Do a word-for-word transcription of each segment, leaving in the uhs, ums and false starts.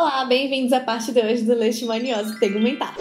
Olá, bem-vindos à parte dois do Leishmaniose Tegumentar.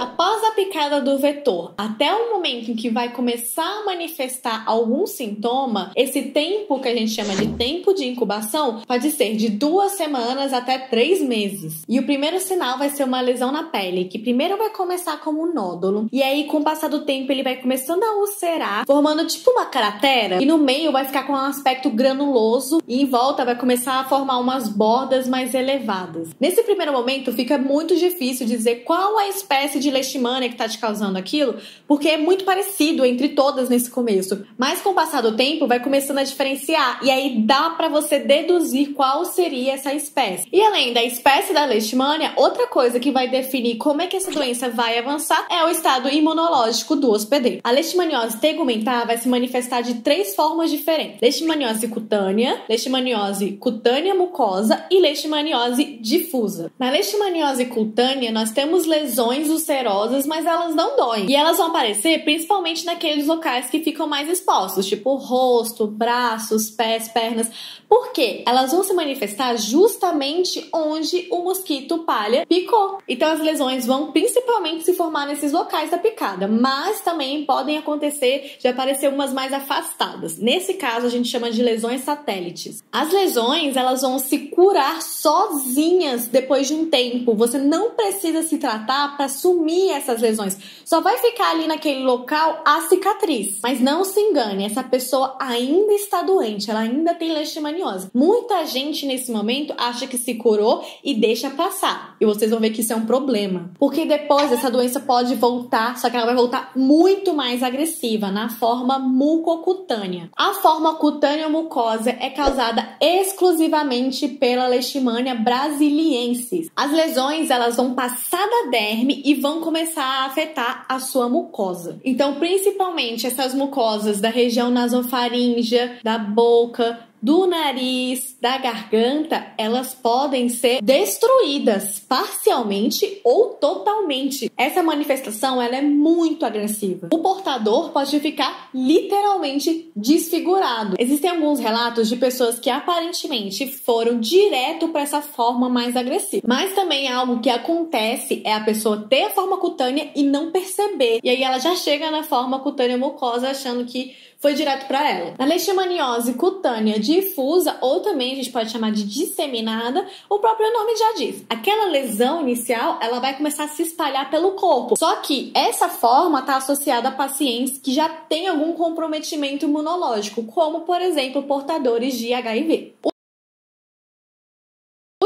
Após a picada do vetor, até o momento em que vai começar a manifestar algum sintoma, esse tempo que a gente chama de tempo de incubação pode ser de duas semanas até três meses. E o primeiro sinal vai ser uma lesão na pele, que primeiro vai começar como um nódulo, e aí com o passar do tempo ele vai começando a ulcerar, formando tipo uma cratera, e no meio vai ficar com um aspecto granuloso, e em volta vai começar a formar umas bordas mais elevadas. Nesse primeiro momento fica muito difícil dizer qual a espécie de leishmania que está te causando aquilo, porque é muito parecido entre todas nesse começo. Mas com o passar do tempo vai começando a diferenciar e aí dá para você deduzir qual seria essa espécie. E além da espécie da leishmania, outra coisa que vai definir como é que essa doença vai avançar é o estado imunológico do hospedeiro. A leishmaniose tegumentar vai se manifestar de três formas diferentes: leishmaniose cutânea, leishmaniose cutânea mucosa e leishmaniose difusa. Na leishmaniose cutânea nós temos lesões ulcerosas, mas elas não doem. E elas vão aparecer principalmente naqueles locais que ficam mais expostos, tipo rosto, braços, pés, pernas. Por quê? Elas vão se manifestar justamente onde o mosquito palha picou. Então as lesões vão principalmente se formar nesses locais da picada, mas também podem acontecer de aparecer umas mais afastadas. Nesse caso a gente chama de lesões satélites. As lesões, elas vão se curar sozinhas depois de um tempo. Você não precisa se tratar para sumir essas lesões. Só vai ficar ali naquele local a cicatriz. Mas não se engane, essa pessoa ainda está doente, ela ainda tem leishmaniose. Muita gente nesse momento acha que se curou e deixa passar. E vocês vão ver que isso é um problema. Porque depois essa doença pode voltar, só que ela vai voltar muito mais agressiva, na forma mucocutânea. A forma cutânea mucosa é causada exclusivamente pela leishmania brasiliensis. As lesões, elas vão passar da derme e vão começar começar a afetar a sua mucosa. Então, principalmente essas mucosas da região nasofaríngea, da boca, do nariz, da garganta, elas podem ser destruídas parcialmente ou totalmente. Essa manifestação, ela é muito agressiva. O portador pode ficar literalmente desfigurado. Existem alguns relatos de pessoas que aparentemente foram direto para essa forma mais agressiva. Mas também algo que acontece é a pessoa ter a forma cutânea e não perceber. E aí ela já chega na forma cutânea mucosa achando que foi direto para ela. Na leishmaniose cutânea difusa, ou também a gente pode chamar de disseminada, o próprio nome já diz. Aquela lesão inicial, ela vai começar a se espalhar pelo corpo. Só que essa forma está associada a pacientes que já têm algum comprometimento imunológico, como, por exemplo, portadores de H I V.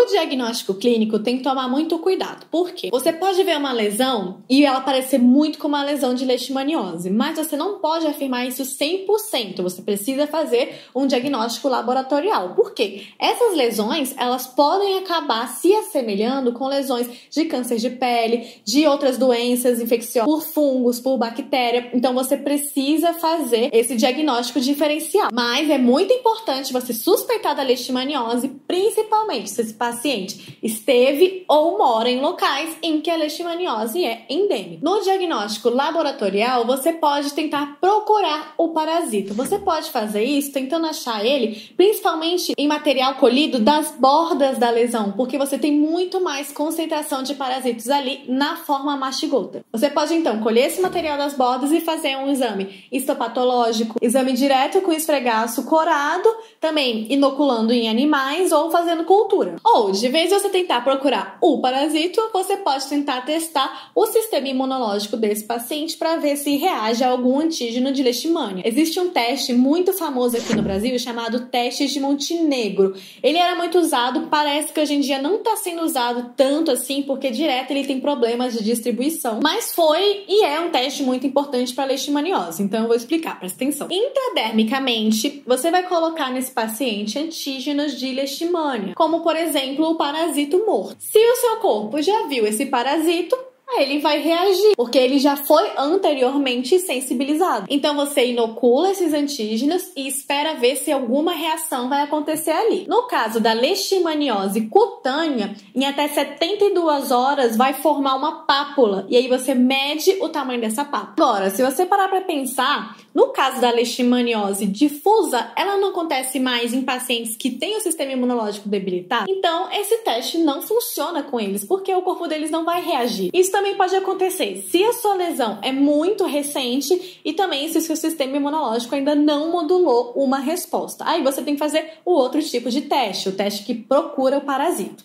O diagnóstico clínico tem que tomar muito cuidado, porque você pode ver uma lesão e ela parecer muito com uma lesão de leishmaniose, mas você não pode afirmar isso cem por cento, você precisa fazer um diagnóstico laboratorial, porque essas lesões, elas podem acabar se assemelhando com lesões de câncer de pele, de outras doenças infecciosas, por fungos, por bactéria, então você precisa fazer esse diagnóstico diferencial, mas é muito importante você suspeitar da leishmaniose, principalmente se esse paciente paciente esteve ou mora em locais em que a leishmaniose é endêmica. No diagnóstico laboratorial, você pode tentar procurar o parasito. Você pode fazer isso tentando achar ele, principalmente em material colhido das bordas da lesão, porque você tem muito mais concentração de parasitos ali na forma mastigota. Você pode, então, colher esse material das bordas e fazer um exame histopatológico, exame direto com esfregaço corado, também inoculando em animais ou fazendo cultura. Ou de vez você tentar procurar o parasito, você pode tentar testar o sistema imunológico desse paciente para ver se reage a algum antígeno de leishmania. Existe um teste muito famoso aqui no Brasil chamado teste de Montenegro. Ele era muito usado, parece que hoje em dia não está sendo usado tanto assim, porque direto ele tem problemas de distribuição. Mas foi e é um teste muito importante para leishmaniose, então eu vou explicar, presta atenção. Intradermicamente, você vai colocar nesse paciente antígenos de leishmania, como por exemplo o parasito morto. Se o seu corpo já viu esse parasito, Ah, ele vai reagir, porque ele já foi anteriormente sensibilizado. Então você inocula esses antígenos e espera ver se alguma reação vai acontecer ali. No caso da leishmaniose cutânea, em até setenta e duas horas vai formar uma pápula, e aí você mede o tamanho dessa pápula. Agora, se você parar para pensar, no caso da leishmaniose difusa, ela não acontece mais em pacientes que têm o sistema imunológico debilitado. Então, esse teste não funciona com eles, porque o corpo deles não vai reagir. Isso também pode acontecer se a sua lesão é muito recente e também se o seu sistema imunológico ainda não modulou uma resposta. Aí você tem que fazer o outro tipo de teste, o teste que procura o parasito.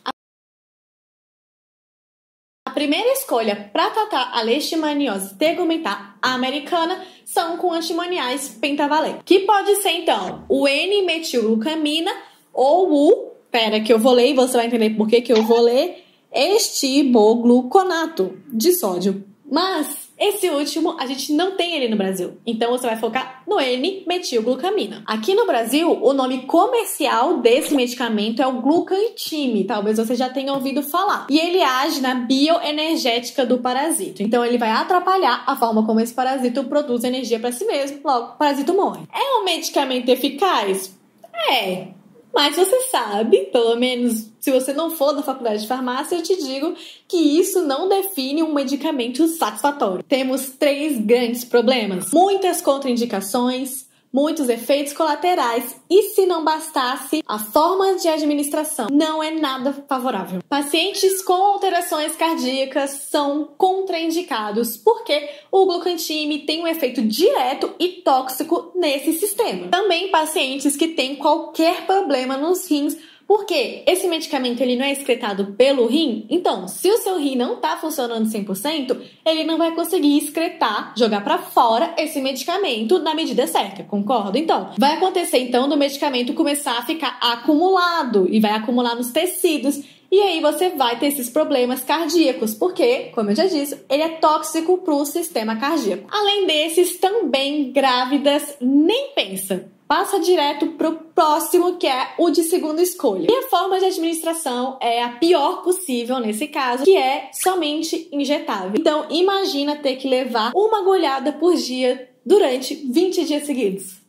A primeira escolha para tratar a leishmaniose tegumentar americana são com antimoniais pentavalentes, que pode ser então o N-metilglucamina ou o, pera que eu vou ler e você vai entender por que que eu vou ler, estibogluconato de sódio. Mas esse último a gente não tem ele no Brasil, então você vai focar no N-metilglucamina. Aqui no Brasil, o nome comercial desse medicamento é o glucantime, talvez você já tenha ouvido falar. E ele age na bioenergética do parasito, então ele vai atrapalhar a forma como esse parasito produz energia para si mesmo, logo o parasito morre. É um medicamento eficaz? É... Mas você sabe, pelo menos se você não for da faculdade de farmácia, eu te digo que isso não define um medicamento satisfatório. Temos três grandes problemas: muitas contraindicações, muitos efeitos colaterais e, se não bastasse, a forma de administração não é nada favorável. Pacientes com alterações cardíacas são contraindicados porque o glucantime tem um efeito direto e tóxico nesse sistema. Também pacientes que têm qualquer problema nos rins, porque esse medicamento ele não é excretado pelo rim, então se o seu rim não está funcionando cem por cento, ele não vai conseguir excretar, jogar para fora esse medicamento na medida certa, concorda? Então, vai acontecer então do medicamento começar a ficar acumulado e vai acumular nos tecidos, e aí você vai ter esses problemas cardíacos, porque, como eu já disse, ele é tóxico para o sistema cardíaco. Além desses, também grávidas nem pensa. Passa direto para o próximo, que é o de segunda escolha. E a forma de administração é a pior possível nesse caso, que é somente injetável. Então, imagina ter que levar uma agulhada por dia durante vinte dias seguidos.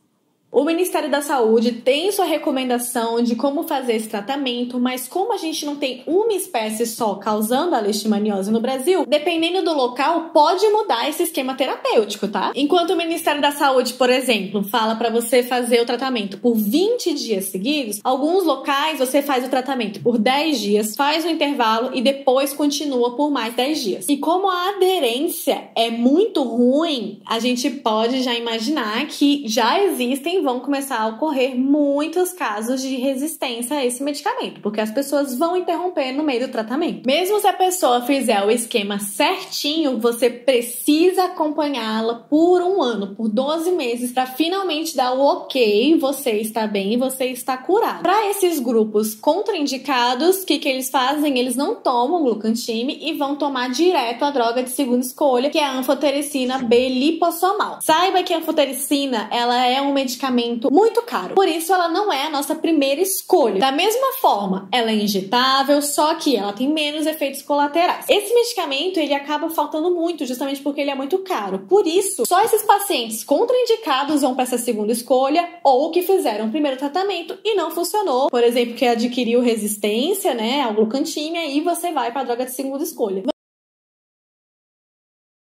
O Ministério da Saúde tem sua recomendação de como fazer esse tratamento, mas como a gente não tem uma espécie só causando a leishmaniose no Brasil, dependendo do local, pode mudar esse esquema terapêutico, tá? Enquanto o Ministério da Saúde, por exemplo, fala para você fazer o tratamento por vinte dias seguidos, alguns locais você faz o tratamento por dez dias, faz um intervalo e depois continua por mais dez dias. E como a aderência é muito ruim, a gente pode já imaginar que já existem vão começar a ocorrer muitos casos de resistência a esse medicamento, porque as pessoas vão interromper no meio do tratamento. Mesmo se a pessoa fizer o esquema certinho, você precisa acompanhá-la por um ano, por doze meses, para finalmente dar o ok, você está bem, você está curado. Para esses grupos contraindicados, o que, que eles fazem? Eles não tomam glucantime e vão tomar direto a droga de segunda escolha, que é a anfotericina beliposomal. Saiba que a anfotericina, ela é um medicamento muito caro, por isso ela não é a nossa primeira escolha. Da mesma forma, ela é injetável, só que ela tem menos efeitos colaterais. Esse medicamento, ele acaba faltando muito, justamente porque ele é muito caro. Por isso, só esses pacientes contraindicados vão para essa segunda escolha, ou que fizeram o primeiro tratamento e não funcionou, por exemplo, que adquiriu resistência, né, ao glucantime, aí você vai para a droga de segunda escolha.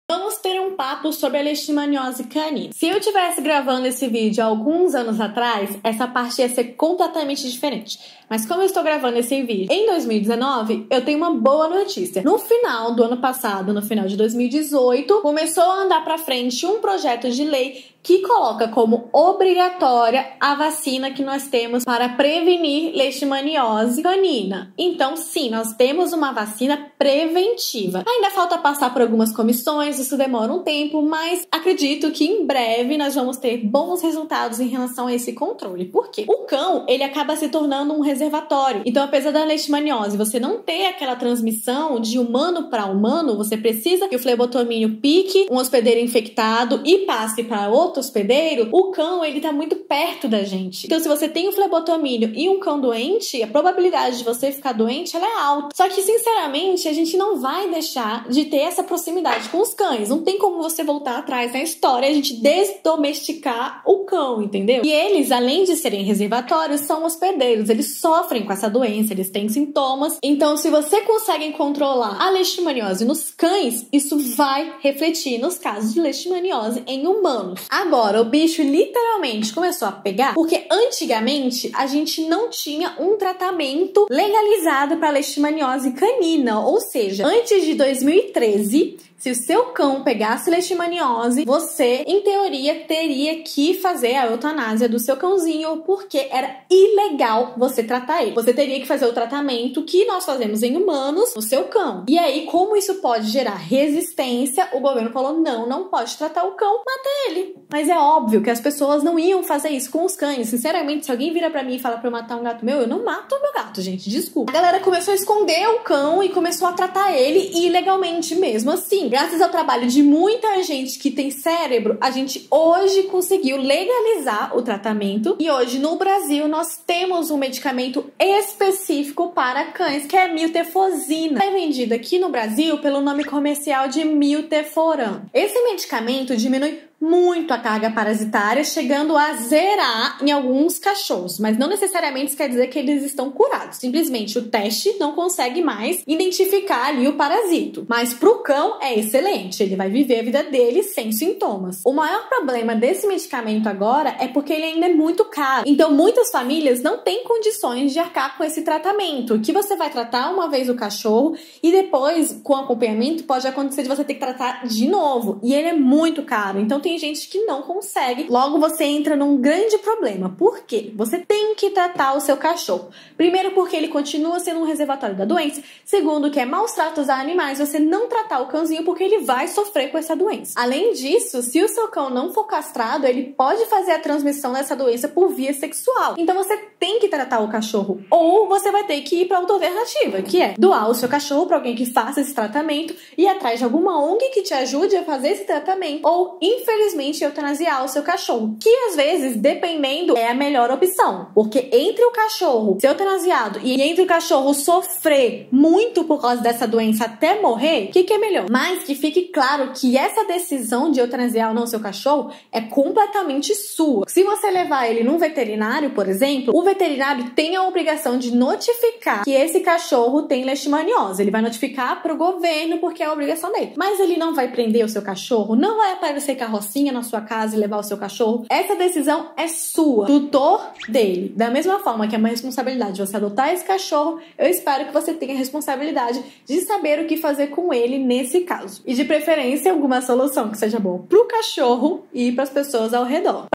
Vamos ter um papo sobre a leishmaniose canina. Se eu tivesse gravando esse vídeo há alguns anos atrás, essa parte ia ser completamente diferente. Mas como eu estou gravando esse vídeo em dois mil e dezenove, eu tenho uma boa notícia. No final do ano passado, no final de dois mil e dezoito, começou a andar para frente um projeto de lei que coloca como obrigatória a vacina que nós temos para prevenir leishmaniose canina. Então, sim, nós temos uma vacina preventiva. Ainda falta passar por algumas comissões, isso demora um tempo, mas acredito que em breve nós vamos ter bons resultados em relação a esse controle. Por quê? O cão, ele acaba se tornando um reservatório. Então, apesar da leishmaniose você não ter aquela transmissão de humano para humano, você precisa que o flebotomínio pique um hospedeiro infectado e passe para outro outro hospedeiro, o cão ele tá muito perto da gente. Então, se você tem um flebotomínio e um cão doente, a probabilidade de você ficar doente ela é alta. Só que, sinceramente, a gente não vai deixar de ter essa proximidade com os cães. Não tem como você voltar atrás na história, a gente desdomesticar o cão, entendeu? E eles, além de serem reservatórios, são hospedeiros. Eles sofrem com essa doença, eles têm sintomas. Então, se você consegue controlar a leishmaniose nos cães, isso vai refletir nos casos de leishmaniose em humanos. Agora, o bicho literalmente começou a pegar, porque antigamente a gente não tinha um tratamento legalizado para leishmaniose canina, ou seja, antes de dois mil e treze, se o seu cão pegasse leishmaniose, você, em teoria, teria que fazer a eutanásia do seu cãozinho, porque era ilegal você tratar ele. Você teria que fazer o tratamento que nós fazemos em humanos no seu cão. E aí, como isso pode gerar resistência, o governo falou, não, não pode tratar o cão, mata ele. Mas é óbvio que as pessoas não iam fazer isso com os cães. Sinceramente, se alguém vira pra mim e fala pra eu matar um gato meu, eu não mato o meu gato, gente, desculpa. A galera começou a esconder o cão e começou a tratar ele ilegalmente mesmo assim. Graças ao trabalho de muita gente que tem cérebro, a gente hoje conseguiu legalizar o tratamento e hoje no Brasil nós temos um medicamento específico para cães, que é miltefosina. É vendido aqui no Brasil pelo nome comercial de Milteforan. Esse medicamento diminui muito a carga parasitária, chegando a zerar em alguns cachorros, mas não necessariamente isso quer dizer que eles estão curados, simplesmente o teste não consegue mais identificar ali o parasito, mas pro cão é excelente, ele vai viver a vida dele sem sintomas. O maior problema desse medicamento agora é porque ele ainda é muito caro, então muitas famílias não têm condições de arcar com esse tratamento, que você vai tratar uma vez o cachorro e depois com acompanhamento pode acontecer de você ter que tratar de novo, e ele é muito caro, então tem gente que não consegue. Logo, você entra num grande problema. Por quê? Você tem que tratar o seu cachorro. Primeiro, porque ele continua sendo um reservatório da doença. Segundo, que é maus tratos a animais. Você não tratar o cãozinho porque ele vai sofrer com essa doença. Além disso, se o seu cão não for castrado, ele pode fazer a transmissão dessa doença por via sexual. Então, você tem que tratar o cachorro. Ou você vai ter que ir para outra alternativa, que é doar o seu cachorro para alguém que faça esse tratamento e ir atrás de alguma O N G que te ajude a fazer esse tratamento. Ou, infelizmente, Infelizmente, eutanasiar o seu cachorro, que às vezes, dependendo, é a melhor opção, porque entre o cachorro ser eutanasiado e entre o cachorro sofrer muito por causa dessa doença até morrer, o que, que é melhor? Mas que fique claro que essa decisão de eutanasiar ou não seu cachorro é completamente sua. Se você levar ele num veterinário, por exemplo, o veterinário tem a obrigação de notificar que esse cachorro tem leishmaniose. Ele vai notificar para o governo porque é a obrigação dele, mas ele não vai prender o seu cachorro, não vai aparecer carrocinha na sua casa e levar o seu cachorro. Essa decisão é sua, tutor dele. Da mesma forma que é uma responsabilidade de você adotar esse cachorro, eu espero que você tenha a responsabilidade de saber o que fazer com ele nesse caso. E de preferência, alguma solução que seja boa pro cachorro e para as pessoas ao redor.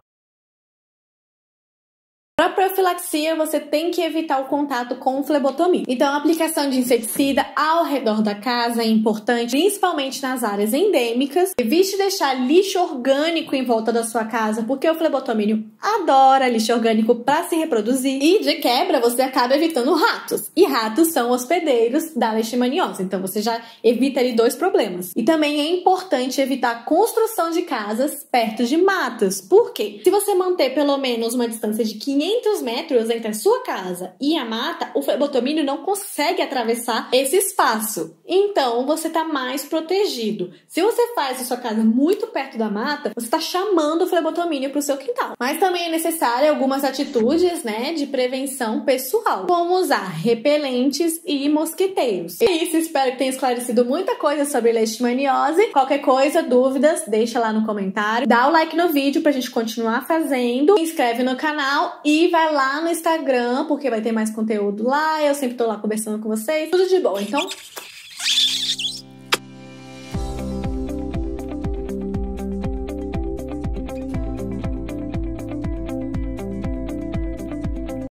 Para profilaxia, você tem que evitar o contato com o flebotomínio. Então, a aplicação de inseticida ao redor da casa é importante, principalmente nas áreas endêmicas. Evite deixar lixo orgânico em volta da sua casa, porque o flebotomínio adora lixo orgânico para se reproduzir. E, de quebra, você acaba evitando ratos. E ratos são hospedeiros da leishmaniose. Então, você já evita ali dois problemas. E também é importante evitar a construção de casas perto de matas. Por quê? Se você manter pelo menos uma distância de quinhentos metros entre a sua casa e a mata, o flebotomínio não consegue atravessar esse espaço. Então, você tá mais protegido. Se você faz a sua casa muito perto da mata, você tá chamando o flebotomínio pro seu quintal. Mas também é necessário algumas atitudes, né, de prevenção pessoal, como usar repelentes e mosquiteiros. É isso, espero que tenha esclarecido muita coisa sobre leishmaniose. Qualquer coisa, dúvidas, deixa lá no comentário. Dá o like no vídeo pra gente continuar fazendo. Se inscreve no canal e E vai lá no Instagram, porque vai ter mais conteúdo lá. Eu sempre tô lá conversando com vocês. Tudo de bom. Então,